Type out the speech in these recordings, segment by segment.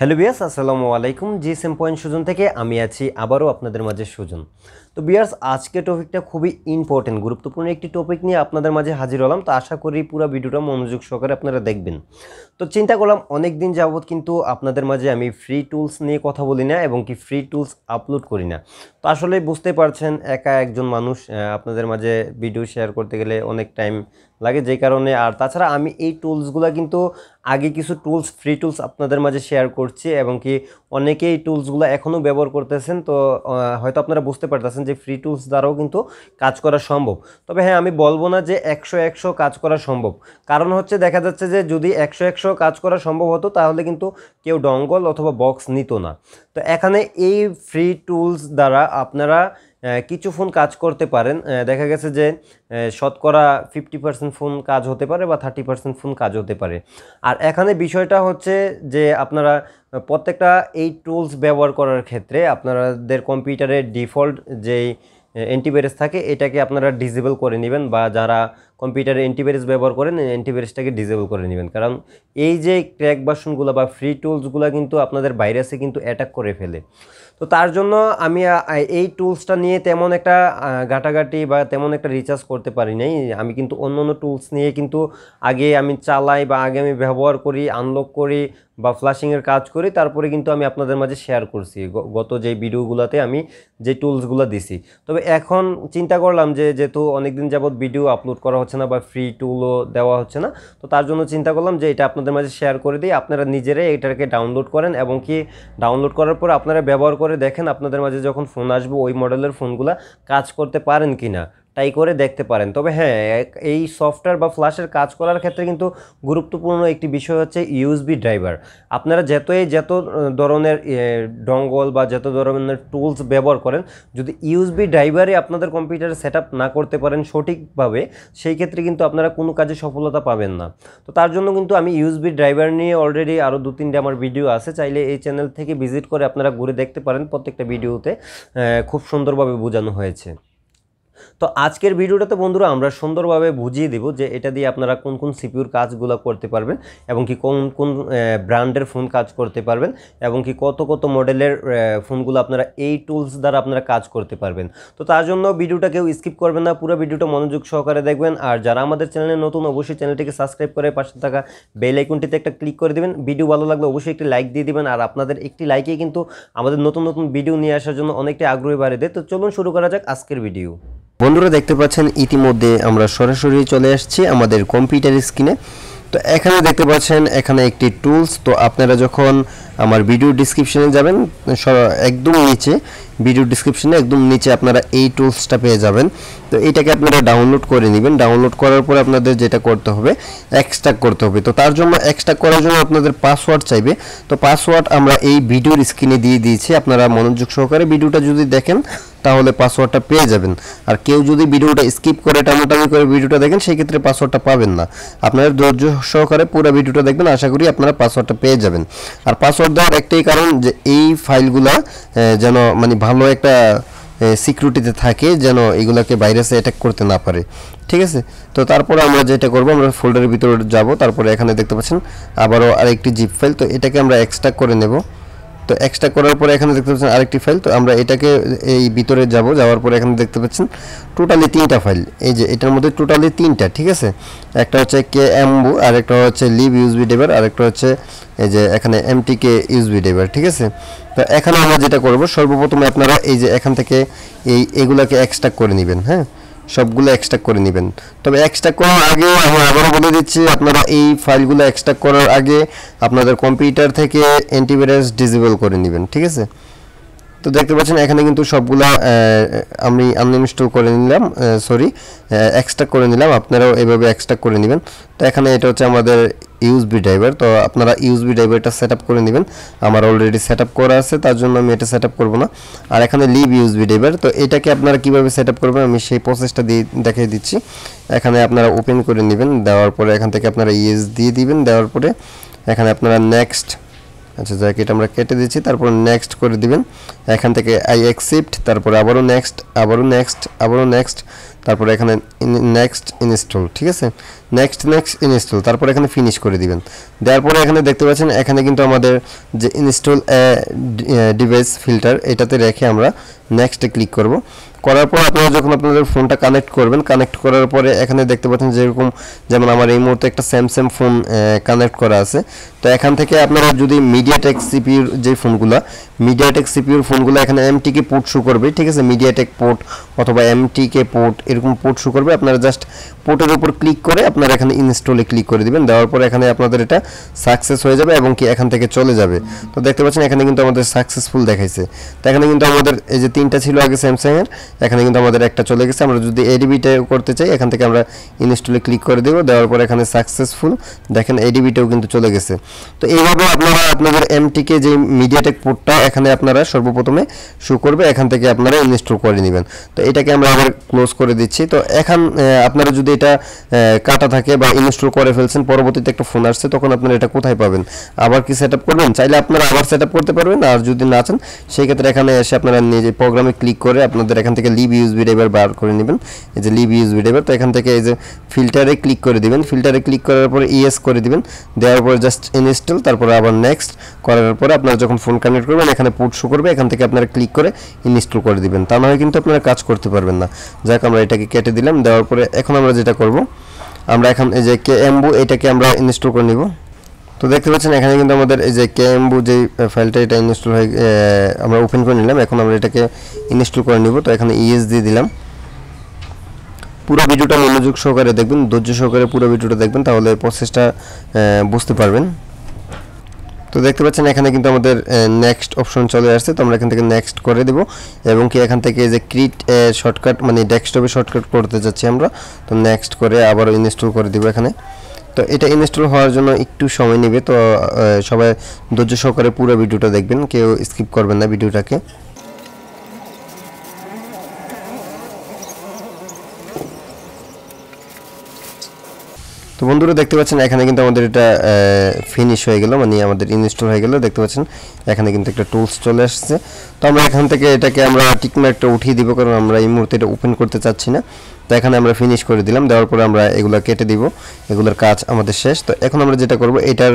Hello बियार्स अस्सलामु आलैकुम जी same point सूजन থেকে আমি আছি আবারো আপনাদের মাঝে সুজন। तो বিয়ার্স आज के टॉपिकটা খুবই ইম্পর্টেন্ট গুরুত্বপূর্ণ একটি টপিক নিয়ে আপনাদের মাঝে হাজির হলাম। তো আশা করি পুরো ভিডিওটা মনোযোগ সহকারে আপনারা দেখবেন। তো চিন্তা করলাম অনেক দিন যাবত কিন্তু আপনাদের মাঝে আমি ফ্রি টুলস নিয়ে কথা বলি না এবং কি ফ্রি টুলস আপলোড করি না। তো আসলে বুঝতে পারছেন একা একজন মানুষ আপনাদের মাঝে ভিডিও শেয়ার করতে গেলে অনেক টাইম লাগে, যে কারণে আর তাছাড়া আমি এই টুলসগুলা কিন্তু আগে কিছু টুলস ফ্রি টুলস আপনাদের মাঝে শেয়ার করছি এবং কি অনেকেই টুলসগুলো এখনও ব্যবহার করতেছেন। তো হয়তো আপনারা বুঝতে পারতেছেন যে ফ্রি টুলস দ্বারাও কিন্তু কাজ করা সম্ভব। তবে হ্যাঁ, আমি বলবো না যে 100% কাজ করা সম্ভব, কারণ হচ্ছে দেখা যাচ্ছে যে যদি 100% কাজ করা সম্ভব হতো তাহলে কিন্তু কেউ ডঙ্গল অথবা বক্স নিত না। তো এখানে এই ফ্রি টুলস দ্বারা আপনারা কিছু ফোন কাজ করতে পারেন। দেখা গেছে যে শতকরা 50% ফোন কাজ হতে পারে বা 30% ফোন কাজ হতে পারে। আর এখানে বিষয়টা হচ্ছে যে আপনারা প্রত্যেকটা এই টুলস ব্যবহার করার ক্ষেত্রে আপনাদের কম্পিউটারের ডিফল্ট যেই অ্যান্টিভাইরাস থাকে এটাকে আপনারা ডিসেবল করে নেবেন, বা যারা কম্পিউটারে অ্যান্টিভাইরাস ব্যবহার করেন অ্যান্টিভাইরাসটাকে ডিসেবল করে নেবেন, কারণ এই যে ক্র্যাক ভার্সনগুলো বা ফ্রি টুলসগুলো কিন্তু আপনাদের ভাইরাসে কিন্তু অ্যাটাক করে ফেলে। তো তার জন্য আমি এই টুলসটা নিয়ে তেমন একটা ঘাটাঘাটি বা তেমন একটা রিচার্জ করতে পারি নাই। আমি কিন্তু অন্য টুলস নিয়ে কিন্তু আগে আমি চালাই বা আগে আমি ব্যবহার করি, আনলক করি বা ফ্লাশিংয়ের কাজ করি, তারপরে কিন্তু আমি আপনাদের মাঝে শেয়ার করছি গত যে ভিডিওগুলোতে আমি যে টুলসগুলো দিছি। তবে এখন চিন্তা করলাম যে যেহেতু অনেকদিন যাবৎ ভিডিও আপলোড করা হচ্ছে না বা ফ্রি টুলও দেওয়া হচ্ছে না, তো তার জন্য চিন্তা করলাম যে এটা আপনাদের মাঝে শেয়ার করে দিই। আপনারা নিজেরাই এটাকে ডাউনলোড করেন এবং কি ডাউনলোড করার পর আপনারা ব্যবহার করে দেখেন আপনাদের মাঝে যখন ফোন আসবে ওই মডেলের ফোনগুলো কাজ করতে পারেন কি না, তাই করে দেখতে পারেন। তবে হ্যাঁ, এই সফটওয়্যার বা ফ্ল্যাশের কাজ করার ক্ষেত্রে কিন্তু গুরুত্বপূর্ণ একটি বিষয় হচ্ছে ইউএসবি ড্রাইভার। আপনারা যত ধরনের ডঙ্গল বা যত ধরনের টুলস ব্যবহার করেন, যদি ইউএসবি ড্রাইভারে আপনাদের কম্পিউটারে সেট আপ না করতে পারেন সঠিকভাবে, সেই ক্ষেত্রে কিন্তু আপনারা কোনো কাজে সফলতা পাবেন না। তো তার জন্য কিন্তু আমি ইউএসবি ড্রাইভার নিয়ে অলরেডি আরও 2-3টা আমার ভিডিও আছে, চাইলে এই চ্যানেল থেকে ভিজিট করে আপনারা ঘুরে দেখতে পারেন, প্রত্যেকটা ভিডিওতে খুব সুন্দরভাবে বোঝানো হয়েছে। তো আজকের ভিডিওটাতে বন্ধুরা আমরা সুন্দরভাবে বুঝিয়ে দেব যে এটা দিয়ে আপনারা কোন কোন সিপিউর কাজগুলো করতে পারবেন এবং কি কোন কোন ব্র্যান্ডের ফোন কাজ করতে পারবেন এবং কি কত মডেলের ফোনগুলো আপনারা এই টুলস দ্বারা আপনারা কাজ করতে পারবেন। তো তার জন্য ভিডিওটা কেউ স্কিপ করবেন না, পুরো ভিডিওটা মনোযোগ সহকারে দেখবেন। আর যারা আমাদের চ্যানেলে নতুন অবশ্যই চ্যানেলটিকে সাবস্ক্রাইব করে পাশে থাকা বেল আইকনটিতে একটা ক্লিক করে দেবেন। ভিডিও ভালো লাগলে অবশ্যই একটি লাইক দিয়ে দেবেন, আর আপনাদের একটি লাইকে কিন্তু আমাদের নতুন ভিডিও নিয়ে আসার জন্য অনেকটাই আগ্রহী বাড়িয়ে দেয়। তো চলুন শুরু করা যাক আজকের ভিডিও। বন্ধুরা দেখতে পাচ্ছেন ইতিমধ্যে আমরা সরাসরি চলে আসছি আমাদের কম্পিউটার স্ক্রিনে। তো এখানে দেখতে পাচ্ছেন এখানে একটি টুলস। তো আপনারা যখন আমার ভিডিও ডিসক্রিপশনে যাবেন, একদম নিচে ভিডিও ডিসক্রিপশনে একদম নিচে আপনারা এই টুলসটা পেয়ে যাবেন। তো এটাকে আপনারা ডাউনলোড করে নেবেন। ডাউনলোড করার পরে আপনাদের যেটা করতে হবে এক্সট্রাক্ট করতে হবে। তো তার জন্য এক্সট্রাক্ট করার জন্য আপনাদের পাসওয়ার্ড চাইবে। তো পাসওয়ার্ড আমরা এই ভিডিওর স্ক্রিনে দিয়ে দিয়েছি, আপনারা মনোযোগ সহকারে ভিডিওটা যদি দেখেন তাহলে পাসওয়ার্ডটা পেয়ে যাবেন। আর কেউ যদি ভিডিওটা স্কিপ করে টানাটানি করে ভিডিওটা দেখেন সেই ক্ষেত্রে পাসওয়ার্ডটা পাবেন না। আপনারা ধৈর্য সহকারে পুরো ভিডিওটা দেখবেন, আশা করি আপনারা পাসওয়ার্ডটা পেয়ে যাবেন। আর পাসওয়ার্ড দেওয়ার একটাই কারণ যে এই ফাইলগুলা যেন মানে ভালো একটা সিকিউরিটিতে থাকে, যেন এগুলাকে ভাইরাসে অ্যাটাক করতে না পারে, ঠিক আছে। তো তারপরে আমরা যেটা করব আমরা ফোল্ডারের ভিতরে যাব, তারপরে এখানে দেখতে পাচ্ছেন আবারও আরেকটি জিপ ফাইল। তো এটাকে আমরা এক্সট্রাক্ট করে নেব। তো এক্সট্রাক্ট করার পরে এখানে দেখতে পাচ্ছেন আরেকটি ফাইল। তো আমরা এটাকে এই ভিতরে যাব, যাওয়ার পরে এখানে দেখতে পাচ্ছেন টোটালি 3টা ফাইল, এই যে এটার মধ্যে টোটালি 3টা, ঠিক আছে। একটা হচ্ছে KMU, আর একটা হচ্ছে লিভ ইউএসবি ড্রাইভার, আর একটা হচ্ছে এই যে এখানে MTK ইউএসবি ড্রাইভার, ঠিক আছে। তো এখানে আমরা যেটা করব সর্বপ্রথমে আপনারা এই যে এখান থেকে এগুলাকে এক্সট্রাক্ট করে নেবেন, হ্যাঁ সবগুলো এক্সট্রাক্ট করে নেবেন। তবে এক্সট্রাক্ট করার আগে আমি আবারও বলে দিচ্ছি, আপনারা এই ফাইলগুলো এক্সট্রাক্ট করার আগে আপনাদের কম্পিউটার থেকে অ্যান্টিভাইরাস ডিসেবল করে নেবেন, ঠিক আছে। তো দেখতে পাচ্ছেন এখানে কিন্তু সবগুলো আমি আনইনস্টল করে নিলাম, সরি এক্সট্রাক্ট করে নিলাম, আপনারাও এভাবে এক্সট্রাক্ট করে নেবেন। তো এখানে এটা হচ্ছে আমাদের ইউএসবি ড্রাইভার। তো আপনারা ইউএসবি ড্রাইভারটা সেট আপ করে নেবেন, আমার অলরেডি সেট আপ করা আছে তার জন্য আমি এটা সেট আপ করবো না। আর এখানে লিভ ইউএসবি ড্রাইভার, তো এটাকে আপনারা কীভাবে সেট আপ করবেন আমি সেই প্রসেসটা দিয়ে দেখিয়ে দিচ্ছি। এখানে আপনারা ওপেন করে নেবেন, দেওয়ার পরে এখান থেকে আপনারা ইয়েস দিয়ে দিবেন, দেওয়ার পরে এখানে আপনারা নেক্সট, আচ্ছা যাক এটা আমরা কেটে দিচ্ছি, তারপর নেক্সট করে দিবেন। এখান থেকে আই অ্যাকসেপ্ট, তারপরে আবারও নেক্সট, আবারও নেক্সট, আবারও নেক্সট, তারপরে এখানে নেক্সট ইনস্টল ঠিক আছে নেক্সট নেক্সট ইনস্টল তারপরে এখানে ফিনিশ করে দিবেন দেওয়ার পরে এখানে দেখতে পাচ্ছেন এখানে কিন্তু আমাদের যে ইনস্টল ডিভাইস ফিল্টার এটাতে রেখে আমরা নেক্সট এ ক্লিক করব করার পর আপনারা যখন আপনাদের ফোনটা কানেক্ট করবেন কানেক্ট করার পরে এখানে দেখতে পাচ্ছেন যেরকম যেমন আমার এই মুহূর্তে একটা স্যামসাং ফোন কানেক্ট করা আছে তো এখান থেকে আপনারা যদি মিডিয়াটেক সিপিইউ যে ফোনগুলা মিডিয়াটেক সিপিইউ ফোনগুলা এখানে এমটিকে পোর্ট শো করবে ঠিক আছে মিডিয়াটেক পোর্ট অথবা এমটিকে পোর্ট এরকম পোর্ট শো করবে আপনারা জাস্ট পোর্টের উপর ক্লিক করে আপনারা এখানে ইনস্টলে ক্লিক করে দিবেন দেওয়ার পরে এখানে আপনাদের এটা সাকসেস হয়ে যাবে এবং কি এখান থেকে চলে যাবে তো দেখতে পাচ্ছেন এখানে কিন্তু আমাদের সাকসেসফুল দেখাইছে তো এখানে কিন্তু আমাদের এই যে তিনটা ছিল আগে স্যামসাং এর এখানে কিন্তু আমাদের একটা চলে গেছে আমরা যদি এডিবিটাও করতে চাই এখান থেকে আমরা ইনস্টলে ক্লিক করে দেব দেওয়ার পর এখানে সাকসেসফুল দেখেন এডিবিটাও কিন্তু চলে গেছে তো এইভাবে আপনারা আপনাদের এমটিকে যে মিডিয়াটেক পোর্টটা এখানে আপনারা সর্বপ্রথমে শো করবে এখান থেকে আপনারা ইনস্টল করে নেবেন তো এটাকে আমরা আবার ক্লোজ করে দিচ্ছি তো এখন আপনারা যদি এটা কাটা থাকে বা ইনস্টল করে ফেলছেন পরবর্তীতে একটা ফোন আসছে তখন আপনারা এটা কোথায় পাবেন আবার কি সেটআপ করবেন চাইলে আপনারা আবার সেটআপ করতে পারবেন আর যদি না চান সেই ক্ষেত্রে এখানে এসে আপনারা নিজে প্রোগ্রামে ক্লিক করে আপনাদের এখান থেকে লিভ ইউএসবি ড্রাইভার বার করে নেবেন এই যে লিভ ইউএসবি ড্রাইভার তো এখান থেকে এই যে ফিল্টারে ক্লিক করে দিবেন ফিল্টারে ক্লিক করার পরে ইয়েস করে দিবেন দেওয়ার পর জাস্ট ইনস্টল তারপর আবার নেক্সট করার পরে আপনারা যখন ফোন কানেক্ট করবেন এখানে পোর্ট শো করবে এখান থেকে আপনারা ক্লিক করে ইনস্টল করে দিবেন তা না হয় কিন্তু আপনারা কাজ করতে পারবেন না যাক আমরা এটাকে কেটে দিলাম দেওয়ার পরে এখন আমরা যেটা করব আমরা এখন এই যে কেএমবু এটাকে আমরা ইনস্টল করে নিব তো দেখতে পাচ্ছেন এখানে কিন্তু আমাদের এই যে কেএমবু যে ফাইলটা এটা ইনস্টল হয়ে আমরা ওপেন করে নিলাম এখন আমরা এটাকে ইনস্টল করে নিব তো এখানে ইএস দিয়ে দিলাম পুরো ভিডিওটা মনোযোগ সহকারে দেখবেন ধৈর্য সহকারে পুরো ভিডিওটা দেখবেন তাহলে প্রসেসটা বুঝতে পারবেন তো দেখতে পাচ্ছেন এখানে কিন্তু আমাদের নেক্সট অপশন চলে আসছে তো আমরা এখান থেকে নেক্সট করে দেব এবং কি এখান থেকে যে ক্রিট শর্টকাট মানে ডেস্কটপে শর্টকাট করতে যাচ্ছি আমরা তো নেক্সট করে আবার ইনস্টল করে দেব এখানে তো এটা ইনস্টল হওয়ার জন্য একটু সময় নেবে তো সবাই ধৈর্য সহকারে পুরো ভিডিওটা দেখবেন কেউ স্কিপ করবেন না ভিডিওটাকে তো বন্ধুরা দেখতে পাচ্ছেন এখানে কিন্তু আমাদের এটা ফিনিশ হয়ে গেল মানে আমাদের ইনস্টল হয়ে গেল দেখতে পাচ্ছেন এখানে কিন্তু একটা টুলস চলে আসছে তো আমরা এখান থেকে এটাকে আমরা টিকমার্কটা উঠিয়ে দিব কারণ আমরা এই মুহূর্তে এটা ওপেন করতে চাচ্ছি না তো এখানে আমরা ফিনিশ করে দিলাম দেওয়ার পরে আমরা এগুলো কেটে দিব এগুলোর কাজ আমাদের শেষ তো এখন আমরা যেটা করব এটার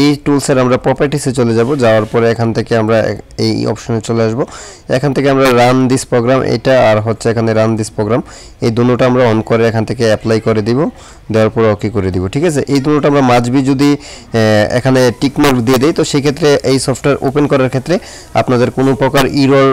এই টুলসের আমরা প্রপার্টিসে চলে যাব যাওয়ার পরে এখান থেকে আমরা এই অপশনে চলে আসব এখান থেকে আমরা রান দিস প্রোগ্রাম এটা আর হচ্ছে এখানে রান দিস প্রোগ্রাম এই দুটোটা আমরা অন করে এখান থেকে অ্যাপ্লাই করে দিব দেওয়ার পরে ওকে করে দিব ঠিক আছে এই দুটোটা আমরা মাঝবি যদি এখানে টিকমার্ক দিয়ে দেই তো সেক্ষেত্রে এই সফটওয়্যার ওপেন করার ক্ষেত্রে আপনাদের কোনো প্রকার ইরর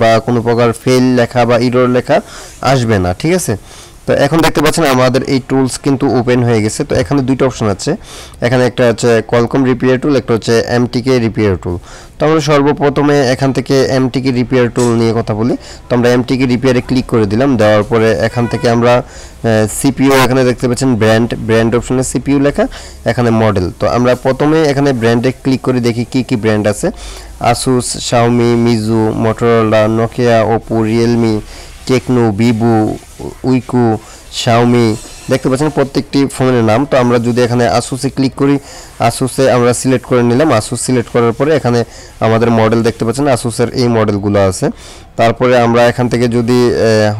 বা কোনো প্রকার ফেল লেখা বা ইরর লেখা আসবে না ঠিক আছে তো এখন দেখতে পাচ্ছেন আমাদের এই টুলস কিন্তু ওপেন হয়ে গেছে তো এখানে দুটো অপশন আছে এখানে একটা হচ্ছে কলকম রিপেয়ার টুল একটা হচ্ছে এমটিকে রিপেয়ার টুল তো আমরা সর্বপ্রথমে এখান থেকে এমটিকে রিপেয়ার টুল নিয়ে কথা বলি তো আমরা এমটিকে রিপেয়ারে ক্লিক করে দিলাম দেওয়ার পরে এখান থেকে আমরা সিপিইউ এখানে দেখতে পাচ্ছেন ব্র্যান্ড অপশনে সিপিইউ লেখা এখানে মডেল তো আমরা প্রথমে এখানে ব্র্যান্ডে ক্লিক করে দেখি কি কি ব্র্যান্ড আছে Asus Xiaomi Meizu Motorola Nokia Oppo Realme Tecno Vivo Wiko Xiaomi দেখতে পাচ্ছেন প্রত্যেকটি ফোনের নাম তো আমরা যদি এখানে আসুসে ক্লিক করি আসুসে আমরা সিলেক্ট করে নিলাম আসুস সিলেক্ট করার পরে এখানে আমাদের মডেল দেখতে পাচ্ছেন আসুসের এই মডেলগুলো আছে তারপরে আমরা এখান থেকে যদি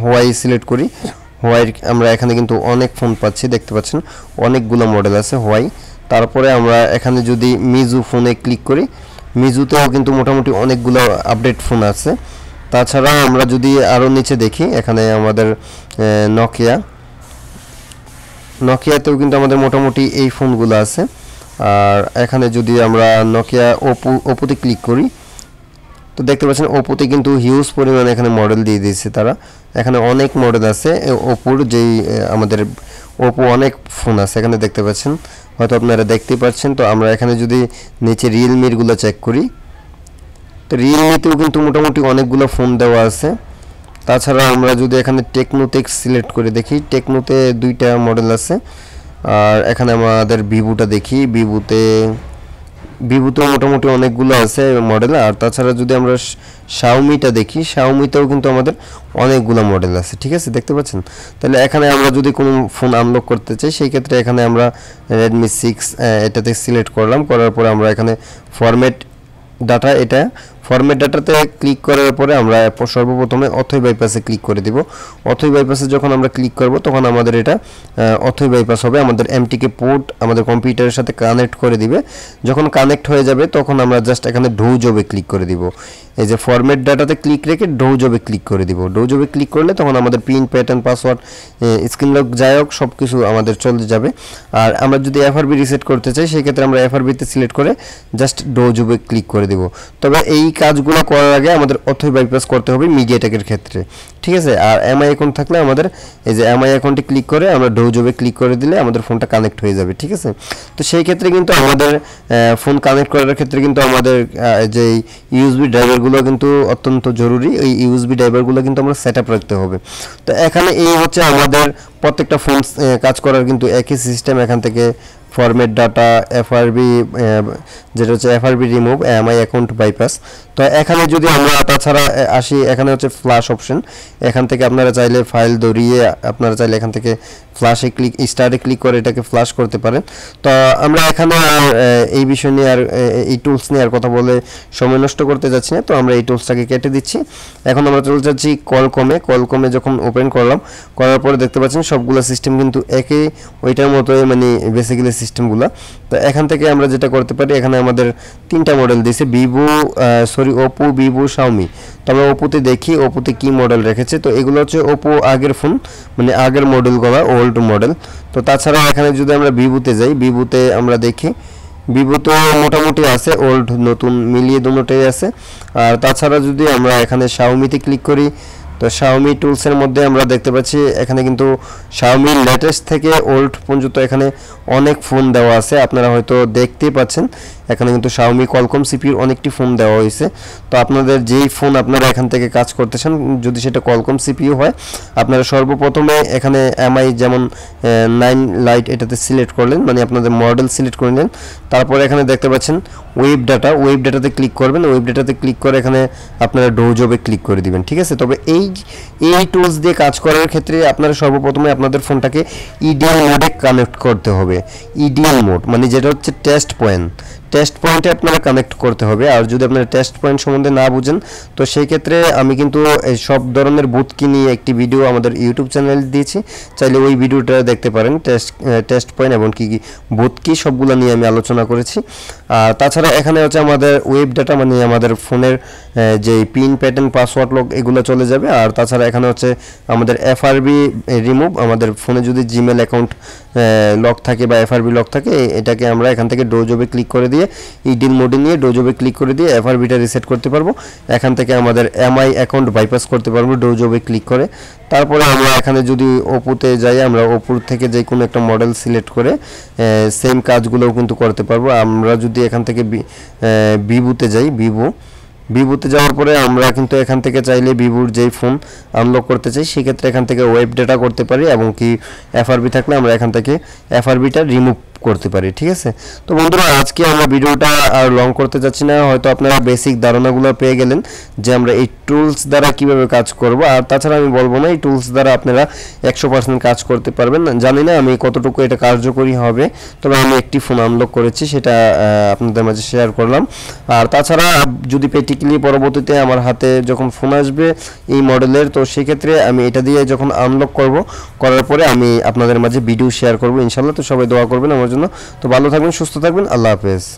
হোয়াই সিলেক্ট করি হোয়াই আমরা এখানে কিন্তু অনেক ফোন পাচ্ছি দেখতে পাচ্ছেন অনেকগুলো মডেল আছে হোয়াই তারপরে আমরা এখানে যদি মিজু ফোনে ক্লিক করি মিজুতেও কিন্তু মোটামুটি অনেকগুলো আপডেট ফোন আছে তাছাড়া আমরা যদি আরও নিচে দেখি এখানে আমাদের নকিয়াতেও কিন্তু আমাদের মোটামুটি এই ফোনগুলো আছে আর এখানে যদি আমরা নকিয়া ওপোতে ক্লিক করি তো দেখতে পাচ্ছেন ওপোতে কিন্তু হিউজ পরিমাণে এখানে মডেল দিয়ে দিয়েছে তারা এখানে অনেক মডেল আছে ওপোর যেই আমাদের ওপো অনেক ফোন আছে এখানে দেখতে পাচ্ছেন হয়তো আপনারা দেখতে পাচ্ছেন তো আমরা এখানে যদি নিচে রিয়েলমিরগুলো চেক করি তো রিয়েলমিতেও কিন্তু মোটামুটি অনেকগুলো ফোন দেওয়া আছে তাছাড়া আমরা যদি এখানে টেকনোটেক সিলেক্ট করে দেখি টেকনোতে দুইটা মডেল আছে আর এখানে আমাদের ভিভোটা দেখি ভিভোতেও মোটামুটি অনেকগুলো আছে মডেল আর তাছাড়া যদি আমরা শাওমিটা দেখি শাওমিতেও কিন্তু আমাদের অনেকগুলো মডেল আছে ঠিক আছে দেখতে পাচ্ছেন তাহলে এখানে আমরা যদি কোনো ফোন আনলক করতে চাই সেই ক্ষেত্রে এখানে আমরা রেডমি 6 এটাতে সিলেক্ট করলাম করার পরে আমরা এখানে ফরম্যাট ডাটা এটা फॉर्मेट डाटाते क्लिक करार पर सर्वप्रथम अथई बाईपास क्लिक कर देव। अथई बाईपास जो हम क्लिक करब तक हमारे यहाँ अथई बाईपास है एमटीके पोर्ट हमारे कम्पिউটারের साथे कानेक्ट कर दिबे। जखन कानेक्ट हो जाए तक हम जस्ट एखाने ढो जबे क्लिक कर देव। ये फॉर्मेट डाटाते क्लिक रेखे ढो जबे क्लिक कर देव। ढो जबे क्लिक कर ले तक हमारे pin pattern password screen lock जायक सब किस चले जाए। और हमें जो एफआरबी रिसेट करते चाहिए से क्षेत्र में एफआरबी सिलेक्ट कर जस्ट डो जबे क्लिक कर देव। तब यही काजगुलो करार आगे हमें अथई बाईपास करते हैं मीडिया टेकर क्षेत्र ठीक है। और एम आई अकाउंट थकले एम आई अकाउंटे क्लिक कर डो जबे क्लिक कर दी फोन कानेक्ट हो जाए ठीक है। तो से क्षेत्र में क्योंकि फोन कानेक्ट करार क्षेत्र में क्योंकि यूएसबी ड्राइवरगुलो क्योंकि अत्यंत जरूरी। यूएसबी ड्राइवरगुलो क्योंकि सेटअप रखते हैं। तो एखाने ये होच्छे आमादेर प्रत्येकटा फोन काज करार किन्तु एक ही सिस्टेम एखान थेके फॉर्मेट डाटा एफआरबी जेटा होच्छे FRB remove M I account bypass. तो एखाने जो हमें ताछाड़ा आसि एखाने होच्छे फ्लैश ऑप्शन एखान थेके आपनारा चाइले फाइल दौड़िए अपनारा चाइले एखान थेके फ्लैशे क्लिक स्टारे क्लिक कर एटाके फ्लैश करते पारेन। तो आमरा एखाने एई विषय निये आर एई टुल्स निये आर कथा बोले समय नष्ट करते जाच्छि ना। तो आमरा एई टुल्सटाके केटे दिच्छि। एखन आमरा चले जाच्छि कलकमे। कलकमे जखन ओपेन करलाम करार परे देखते पाচ্ছেন সবগুলা সিস্টেম কিন্তু একই ওইটার মতোই মানে বেসিক্যালি সিস্টেমগুলো। তো এখান থেকে আমরা যেটা করতে পারি এখানে আমাদের তিনটা মডেল দিয়েছে ওপো ভিভো শাওমি। তো আমরা ওপোতে দেখি ওপোতে কি মডেল রেখেছে। তো এগুলো হচ্ছে ওপো আগের ফোন মানে আগের মডেলগুলো ওল্ড মডেল। তো তাছাড়া এখানে যদি আমরা ভিভোতে যাই ভিভোতে আমরা দেখি ভিভো তো মোটামুটি আছে ওল্ড নতুন মিলিয়ে দুটোই আছে। আর তাছাড়া যদি আমরা এখানে শাওমিতে ক্লিক করি तो Xiaomi टुल्स मध्य देखते एखे क्योंकि Xiaomi लेटेस्ट थे ओल्ड पर्यंत एखे अनेक फोन देवा आपनारा तो देखते ही पाच्छेन एखे क्योंकि Xiaomi Qualcomm CPU अनेकटी फोन देवा होइछे। तो आपनादेर जेई फोन आपनारा एखान थेके काज करते चान जदि सेटा Qualcomm CPU हय आपनारा सर्वप्रथमे एखाने MI जेमन 9 लाइट एटाते सिलेक्ट करलेन माने आपनादेर मडल सिलेक्ट करे नेन। तारपर एखाने देखते पाच्छेन वेब डाटाते क्लिक करबेन। वेब डाटाते क्लिक करे एखाने आपनारा डो जबे क्लिक करे दिबेन ठीक आछे। तबे এই টুলস দিয়ে কাজ করার ক্ষেত্রে আপনারা সর্বপ্রথমে আপনাদের ফোনটাকে ইডিএল মোডে কানেক্ট করতে হবে। ইডিএল মোড মানে যেটা হচ্ছে টেস্ট পয়েন্ট। টেস্ট পয়েন্টে আপনারা কানেক্ট করতে হবে। আর যদি আপনারা টেস্ট পয়েন্ট সম্বন্ধে না বুঝেন তো সেই ক্ষেত্রে আমি কিন্তু এই সব ধরনের বুটকি নিয়ে একটি ভিডিও আমাদের ইউটিউব চ্যানেলে দিয়েছি, চাইলে ওই ভিডিওটা দেখতে পারেন। টেস্ট পয়েন্ট এবং কি কি বুটকি সবগুলো নিয়ে আমি আলোচনা করেছি। আর তাছাড়া এখানে হচ্ছে আমাদের ওয়েব ডাটা মানে আমাদের ফোনের যে পিন প্যাটার্ন পাসওয়ার্ড লক এগুলো চলে যাবে। আর তাছাড়া এখানে হচ্ছে আমাদের এফআরবি রিমুভ আমাদের ফোনে যদি জিমেল অ্যাকাউন্ট লক থাকে বা এফআরবি লক থাকে এটাকে আমরা এখান থেকে ডো জবে ক্লিক করে দিই ইডিএল মোডে নিয়ে ডো জবে ক্লিক করে দিয়ে এফআরবিটা রিসেট করতে পারবো। এখান থেকে আমাদের এমআই অ্যাকাউন্ট বাইপাস করতে পারবো ডো জবে ক্লিক করে। তারপরে আমরা এখানে যদি ওপোতে যাই আমরা ওপোর থেকে যে কোনো একটা মডেল সিলেক্ট করে সেম কাজগুলোও কিন্তু করতে পারবো। আমরা যদি এখান থেকে ভিভোতে যাই ভিভোতে যাওয়ার পরে আমরা কিন্তু এখান থেকে চাইলে ভিভোর যেই ফোন আনলক করতে চাই সেক্ষেত্রে এখান থেকে ওয়েব ডাটা করতে পারি এবং কি এফআরবি থাকলে আমরা এখান থেকে এফআরবিটা রিমুভ করতে পারি ঠিক আছে। তো বন্ধুরা আজকে আমরা ভিডিওটা আর লং করতে যাচ্ছি না, হয়তো আপনারা বেসিক ধারণাগুলো পেয়ে গেলেন যে আমরা এই টুলস দ্বারা কিভাবে কাজ করব। আর তাছাড়া আমি বলবো না এই টুলস দ্বারা আপনারা 100% কাজ করতে পারবেন। জানি না আমি কতটুকু এটা কার্যকরী হবে, তবে আমি একটি ফোন আনলক করেছি সেটা আপনাদের মাঝে শেয়ার করলাম। আর তাছাড়া যদি প্র্যাকটিক্যালি পরবর্তীতে আমার হাতে যখন ফোন আসবে এই মডেলের তো সেই ক্ষেত্রে আমি এটা দিয়ে যখন আনলক করব করার পরে আমি আপনাদের মাঝে ভিডিও শেয়ার করব ইনশাআল্লাহ। তো সবাই দোয়া করবেন। तो भालो थाकবেন, সুস্থ থাকবেন, আল্লাহ হাফেজ।